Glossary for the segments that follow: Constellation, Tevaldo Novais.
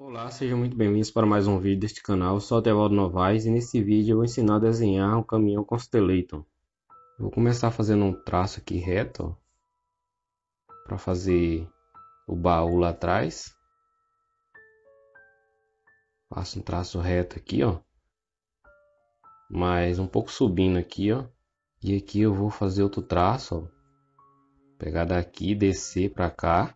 Olá, sejam muito bem-vindos para mais um vídeo deste canal. Eu sou o Tevaldo Novais e nesse vídeo eu vou ensinar a desenhar um caminhão Constellation. Eu vou começar fazendo um traço aqui reto para fazer o baú lá atrás. Faço um traço reto aqui, ó, mas um pouco subindo aqui, ó, e aqui eu vou fazer outro traço, ó. Pegar daqui, descer para cá.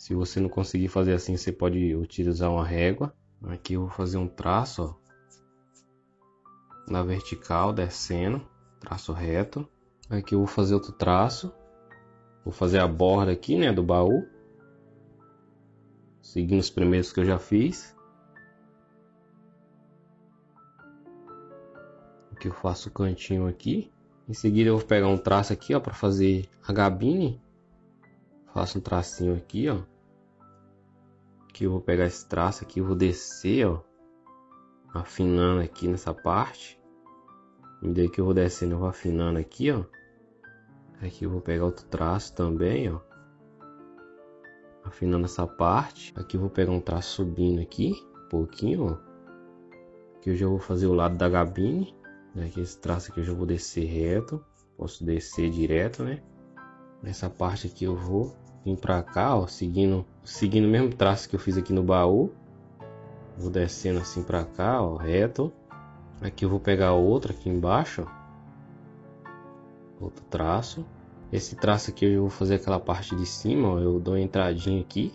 Se você não conseguir fazer assim, você pode utilizar uma régua. Aqui eu vou fazer um traço, ó, na vertical, descendo, traço reto. Aqui eu vou fazer outro traço. Vou fazer a borda aqui, né, do baú, seguindo os primeiros que eu já fiz. Aqui eu faço o cantinho aqui. Em seguida eu vou pegar um traço aqui, ó, para fazer a gabine. Faço um tracinho aqui, ó. Aqui eu vou pegar esse traço aqui, eu vou descer, ó, afinando aqui nessa parte. E daí que eu vou descendo, eu vou afinando aqui, ó. Aqui eu vou pegar outro traço também, ó, afinando essa parte. Aqui eu vou pegar um traço subindo aqui, um pouquinho, ó. Aqui eu já vou fazer o lado da gabine. Aqui esse traço aqui eu já vou descer reto. Posso descer direto, né? Nessa parte aqui eu vou vir pra cá, ó, seguindo o mesmo traço que eu fiz aqui no baú. Vou descendo assim pra cá, ó, reto. Aqui eu vou pegar outro aqui embaixo, ó, outro traço. Esse traço aqui eu vou fazer aquela parte de cima, ó, eu dou uma entradinha aqui.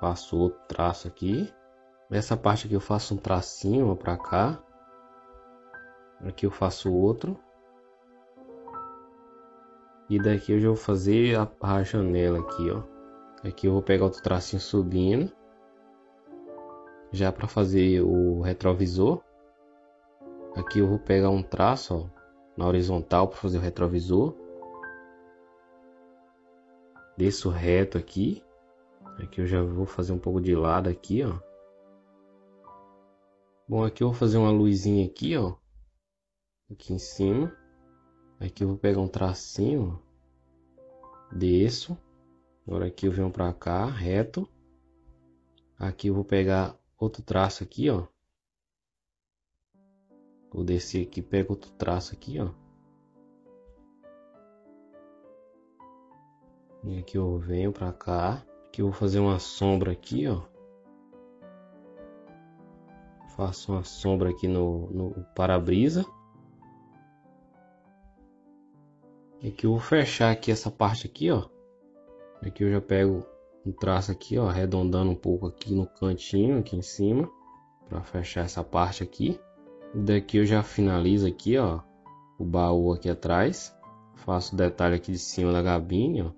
Faço outro traço aqui. Nessa parte aqui eu faço um tracinho, ó, pra cá. Aqui eu faço outro. E daqui eu já vou fazer a janela aqui, ó. Aqui eu vou pegar outro tracinho subindo, já para fazer o retrovisor. Aqui eu vou pegar um traço, ó, na horizontal para fazer o retrovisor. Desço reto aqui. Aqui eu já vou fazer um pouco de lado aqui, ó. Bom, aqui eu vou fazer uma luzinha aqui, ó, aqui em cima. Aqui eu vou pegar um tracinho, ó, desço. Agora aqui eu venho para cá, reto. Aqui eu vou pegar outro traço aqui, ó, vou descer aqui, pego outro traço aqui, ó. E aqui eu venho para cá. Aqui eu vou fazer uma sombra aqui, ó. Faço uma sombra aqui no para-brisa. E que eu vou fechar aqui essa parte aqui, ó. Aqui eu já pego um traço aqui, ó, arredondando um pouco aqui no cantinho, aqui em cima, para fechar essa parte aqui. E daqui eu já finalizo aqui, ó, o baú aqui atrás. Faço o detalhe aqui de cima da gabine, ó.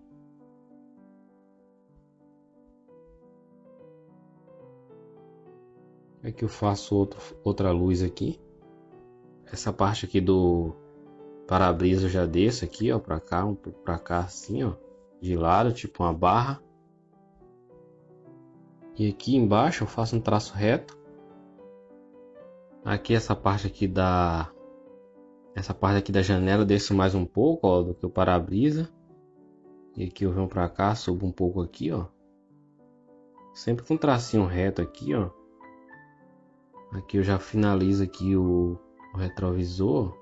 Aqui eu faço outra luz aqui. Essa parte aqui do para-brisa eu já desço aqui, ó, pra cá, um pouco pra cá assim, ó, de lado, tipo uma barra. E aqui embaixo eu faço um traço reto. Aqui essa parte aqui da janela eu desço mais um pouco, ó, do que o para-brisa. E aqui eu venho pra cá, subo um pouco aqui, ó, sempre com um tracinho reto aqui, ó. Aqui eu já finalizo aqui o retrovisor.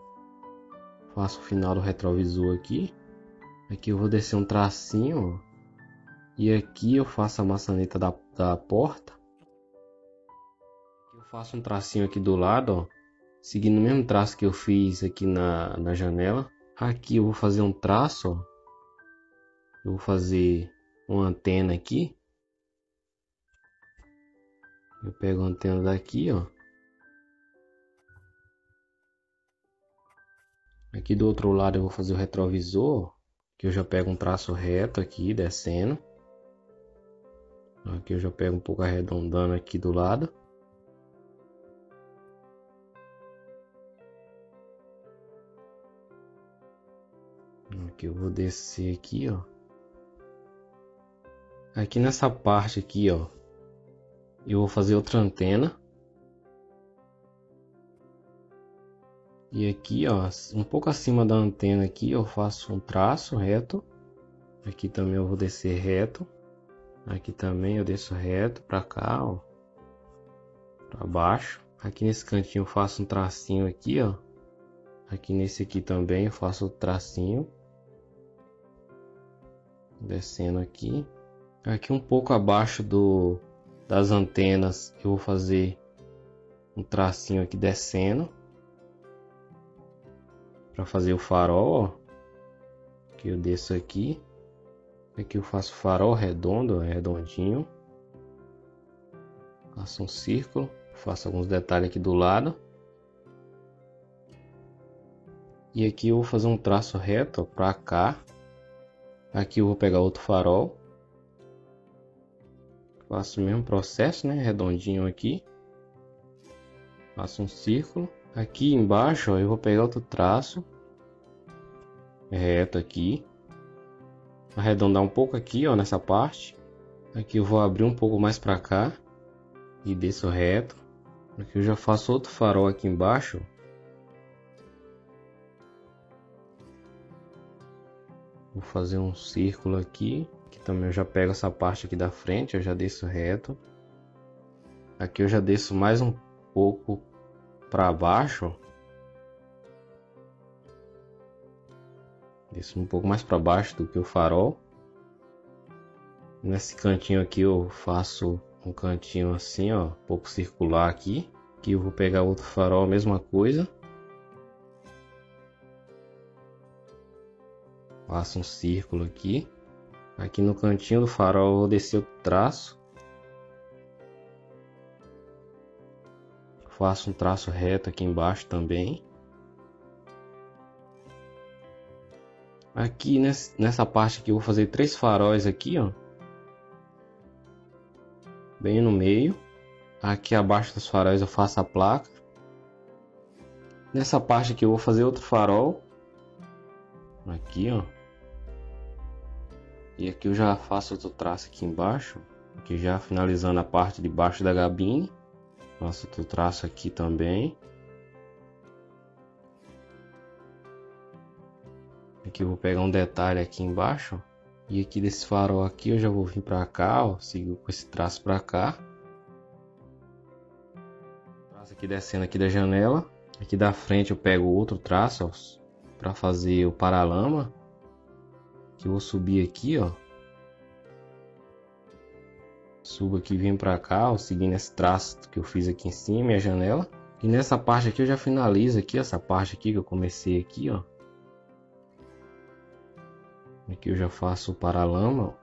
Faço o final do retrovisor aqui. Aqui eu vou descer um tracinho, ó. E aqui eu faço a maçaneta da porta. Aqui eu faço um tracinho aqui do lado, ó, seguindo o mesmo traço que eu fiz aqui na janela. Aqui eu vou fazer um traço, ó. Eu vou fazer uma antena aqui. Eu pego a antena daqui, ó. Aqui do outro lado eu vou fazer o retrovisor, que eu já pego um traço reto aqui, descendo. Aqui eu já pego um pouco arredondando aqui do lado. Aqui eu vou descer aqui, ó. Aqui nessa parte aqui, ó, eu vou fazer outra antena. E aqui, ó, um pouco acima da antena aqui, eu faço um traço reto. Aqui também eu vou descer reto. Aqui também eu desço reto para cá, ó, para baixo. Aqui nesse cantinho eu faço um tracinho aqui, ó. Aqui nesse aqui também eu faço outro tracinho. Descendo aqui. Aqui um pouco abaixo das antenas eu vou fazer um tracinho aqui descendo. Para fazer o farol, ó. Aqui eu desço aqui. Aqui eu faço farol redondo, redondinho. Faço um círculo. Faço alguns detalhes aqui do lado. E aqui eu vou fazer um traço reto para cá. Aqui eu vou pegar outro farol. Faço o mesmo processo, né? Redondinho aqui. Faço um círculo. Aqui embaixo, ó, eu vou pegar outro traço reto aqui. Arredondar um pouco aqui, ó, nessa parte. Aqui eu vou abrir um pouco mais para cá. E desço reto. Aqui eu já faço outro farol aqui embaixo. Vou fazer um círculo aqui, que também eu já pego essa parte aqui da frente, eu já desço reto. Aqui eu já desço mais um pouco para baixo. Desço um pouco mais para baixo do que o farol. Nesse cantinho aqui eu faço um cantinho assim, ó, um pouco circular aqui. Aqui eu vou pegar outro farol, a mesma coisa. Faço um círculo aqui. Aqui no cantinho do farol eu vou descer o traço. Faço um traço reto aqui embaixo também. Aqui nessa parte aqui eu vou fazer três faróis aqui, ó. Bem no meio. Aqui abaixo dos faróis eu faço a placa. Nessa parte aqui eu vou fazer outro farol. Aqui, ó. E aqui eu já faço outro traço aqui embaixo, aqui já finalizando a parte de baixo da gabine. Faço outro traço aqui também. Aqui eu vou pegar um detalhe aqui embaixo. E aqui desse farol aqui eu já vou vir pra cá, ó. Sigo com esse traço pra cá. Traço aqui descendo aqui da janela. Aqui da frente eu pego outro traço, ó, pra fazer o paralama. Que eu vou subir aqui, ó. Subo aqui, vim pra cá, ó, seguindo esse traço que eu fiz aqui em cima, minha janela. E nessa parte aqui eu já finalizo aqui, essa parte aqui que eu comecei aqui, ó. Aqui eu já faço o paralama,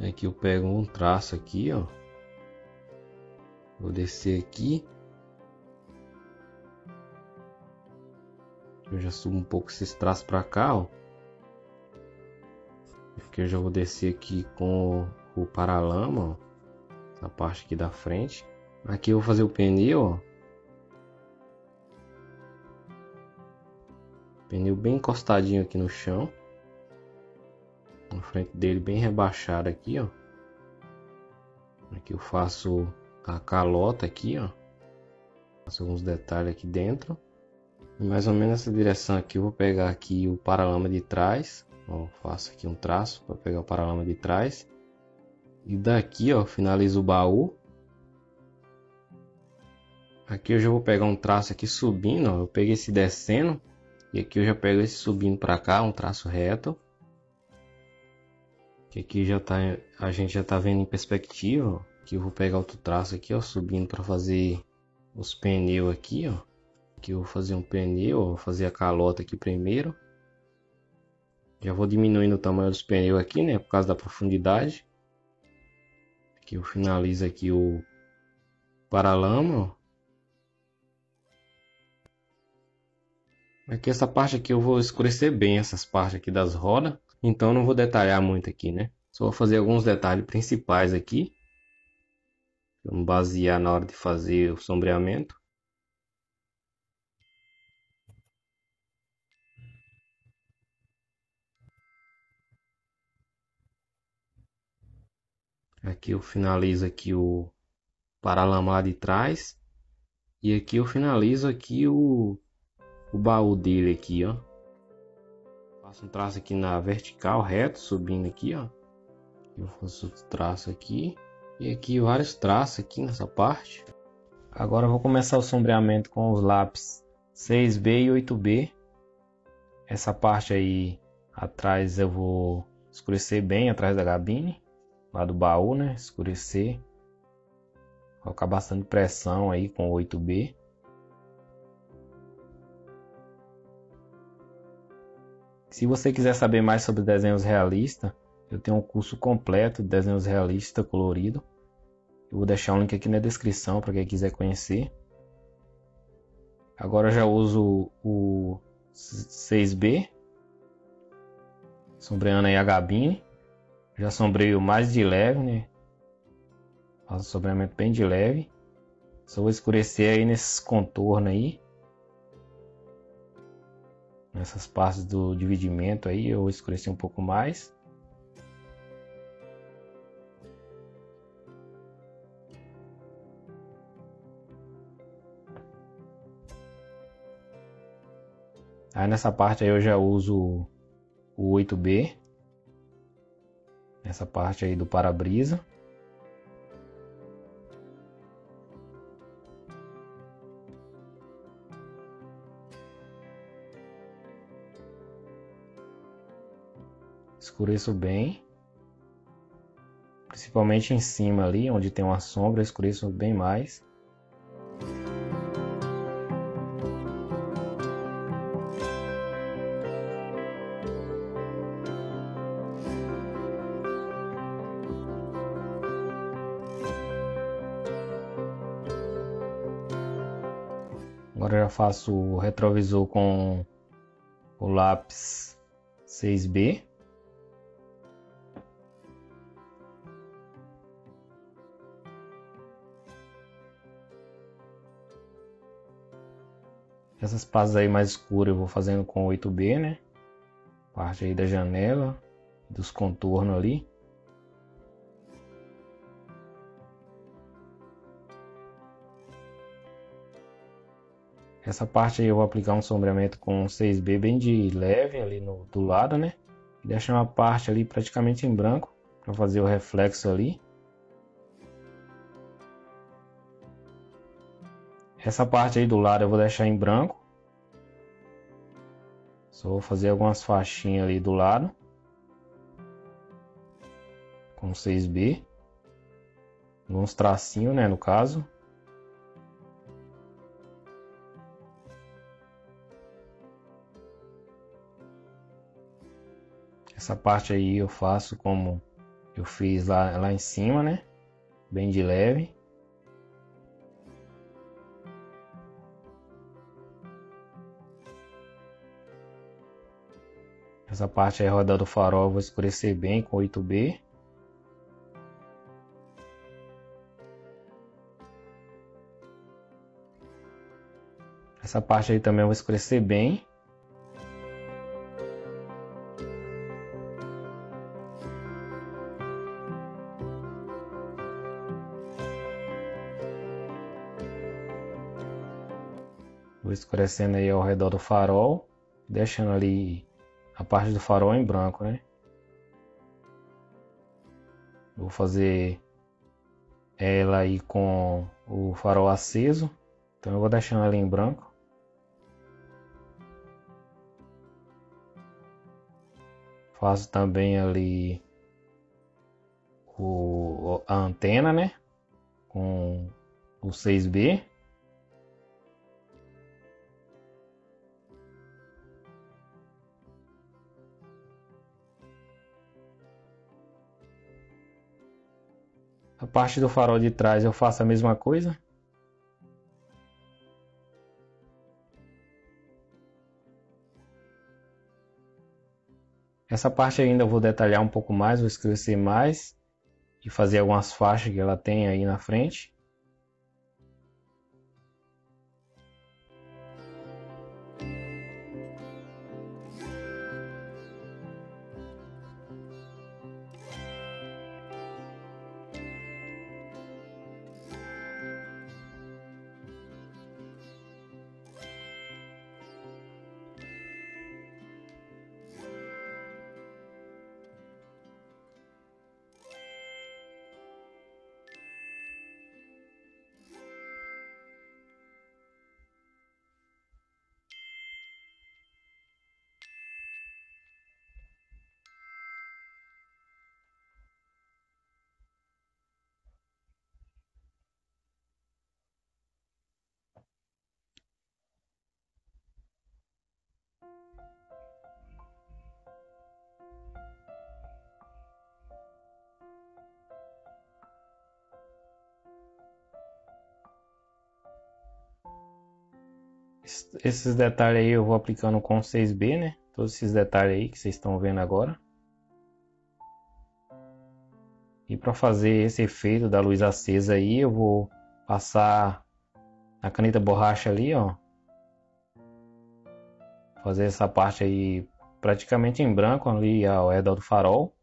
ó. Aqui eu pego um traço aqui, ó. Vou descer aqui. Eu já subo um pouco esses traços para cá, ó. Aqui eu já vou descer aqui com o paralama, ó. Essa parte aqui da frente. Aqui eu vou fazer o pneu, ó. Pneu bem encostadinho aqui no chão. A frente dele bem rebaixada aqui, ó. Aqui eu faço a calota aqui, ó. Faço alguns detalhes aqui dentro. Mais ou menos nessa direção aqui eu vou pegar aqui o paralama de trás, ó, faço aqui um traço para pegar o paralama de trás. E daqui, ó, finalizo o baú. Aqui eu já vou pegar um traço aqui subindo, ó, eu peguei esse descendo. E aqui eu já pego esse subindo para cá, um traço reto. Que aqui já tá, a gente já tá vendo em perspectiva, ó. Aqui eu vou pegar outro traço aqui, ó, subindo para fazer os pneus aqui, ó. Aqui eu vou fazer um pneu, vou fazer a calota aqui primeiro. Já vou diminuindo o tamanho dos pneus aqui, né, por causa da profundidade. Aqui eu finalizo aqui o paralama. Aqui essa parte aqui eu vou escurecer bem, essas partes aqui das rodas. Então não vou detalhar muito aqui, né. Só vou fazer alguns detalhes principais aqui. Vamos basear na hora de fazer o sombreamento. Aqui eu finalizo aqui o paralama lá de trás. E aqui eu finalizo aqui o baú dele aqui, ó. Faço um traço aqui na vertical, reto, subindo aqui, ó. Eu faço outro traço aqui. E aqui vários traços aqui nessa parte. Agora eu vou começar o sombreamento com os lápis 6B e 8B. Essa parte aí atrás eu vou escurecer bem, atrás da gabine. Lá do baú, né? Escurecer. Colocar bastante pressão aí com 8B. Se você quiser saber mais sobre desenhos realistas, eu tenho um curso completo de desenhos realistas colorido. Eu vou deixar um link aqui na descrição para quem quiser conhecer. Agora eu já uso o 6B. Sombreando aí a gabine. Já sombreio mais de leve, né? Faço o sombreamento bem de leve. Só vou escurecer aí nesses contornos aí. Nessas partes do dividimento aí eu escureci um pouco mais. Aí nessa parte aí eu já uso o 8B. Nessa parte aí do para-brisa. Escureço bem, principalmente em cima ali, onde tem uma sombra, escureço bem mais. Agora eu já faço o retrovisor com o lápis 6B. Essas partes aí mais escuras eu vou fazendo com 8B, né? Parte aí da janela, dos contornos ali. Essa parte aí eu vou aplicar um sombreamento com 6B bem de leve ali do lado, né? E deixar uma parte ali praticamente em branco para fazer o reflexo ali. Essa parte aí do lado eu vou deixar em branco. Só vou fazer algumas faixinhas ali do lado. Com 6B. Uns tracinhos, né, no caso. Essa parte aí eu faço como eu fiz lá em cima, né? Bem de leve. Essa parte aí rodada do farol eu vou escurecer bem com 8B. Essa parte aí também eu vou escurecer bem. Vou escurecendo aí ao redor do farol, deixando ali a parte do farol em branco, né? Vou fazer ela aí com o farol aceso, então eu vou deixando ela em branco. Faço também ali a antena, né? Com o 6B. A parte do farol de trás eu faço a mesma coisa. Essa parte ainda eu vou detalhar um pouco mais, vou escurecer mais e fazer algumas faixas que ela tem aí na frente. Esses detalhes aí eu vou aplicando com 6B, né? Todos esses detalhes aí que vocês estão vendo agora. E para fazer esse efeito da luz acesa aí, eu vou passar a caneta borracha ali, ó. Fazer essa parte aí praticamente em branco ali ao redor do farol.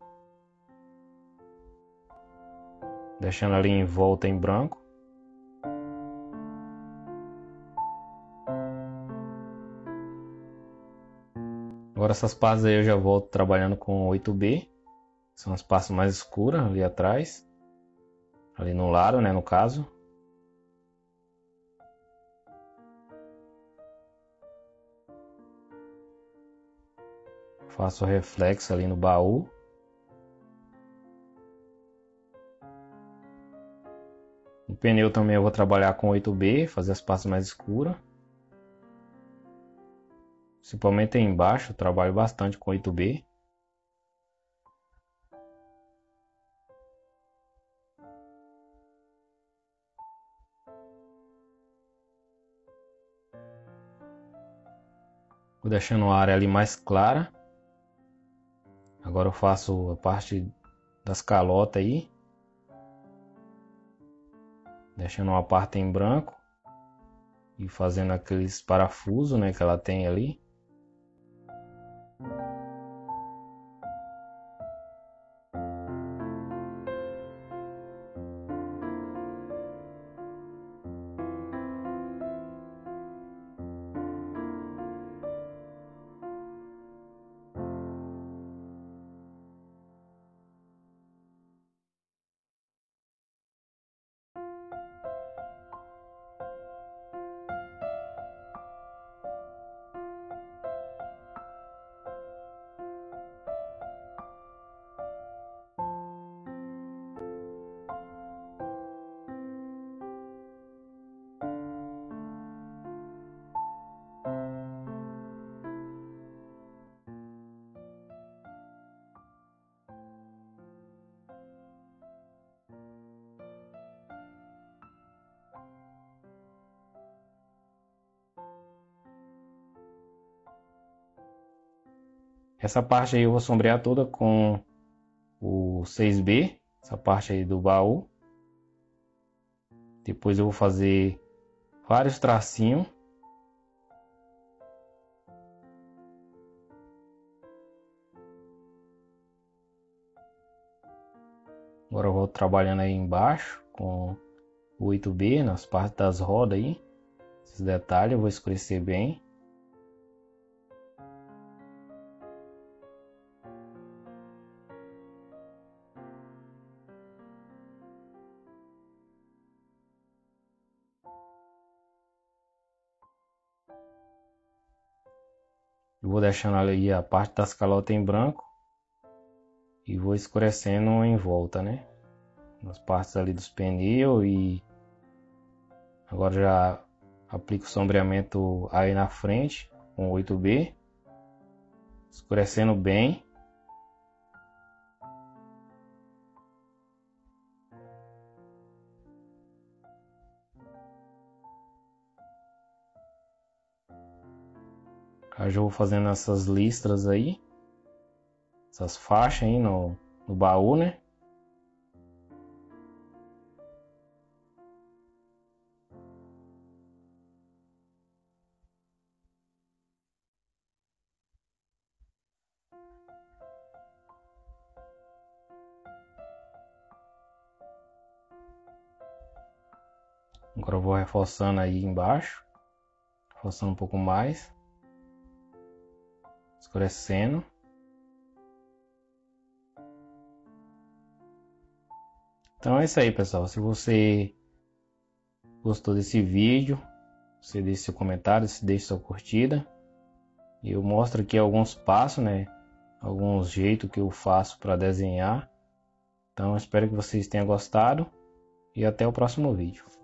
Deixando ali em volta em branco. Agora essas partes aí eu já volto trabalhando com 8B. São as partes mais escuras ali atrás. Ali no lado, né, no caso. Faço o reflexo ali no baú. O pneu também eu vou trabalhar com 8B, fazer as partes mais escuras. Principalmente aí embaixo, eu trabalho bastante com 8B. Vou deixando a área ali mais clara. Agora eu faço a parte das calotas aí. Deixando uma parte em branco. E fazendo aqueles parafusos, né, que ela tem ali. Essa parte aí eu vou sombrear toda com o 6B, essa parte aí do baú. Depois eu vou fazer vários tracinhos. Agora eu vou trabalhando aí embaixo com o 8B, nas partes das rodas aí. Esses detalhes eu vou escurecer bem. Vou deixando ali a parte das calotas em branco e vou escurecendo em volta, né? Nas partes ali dos pneus. E agora já aplico o sombreamento aí na frente com 8B, escurecendo bem. Aí eu vou fazendo essas listras aí, essas faixas aí no baú, né? Agora eu vou reforçando aí embaixo, reforçando um pouco mais. Escurecendo. Então é isso aí, pessoal. Se você gostou desse vídeo, você deixa seu comentário, você deixa sua curtida. Eu mostro aqui alguns passos, né? Alguns jeitos que eu faço para desenhar. Então eu espero que vocês tenham gostado e até o próximo vídeo.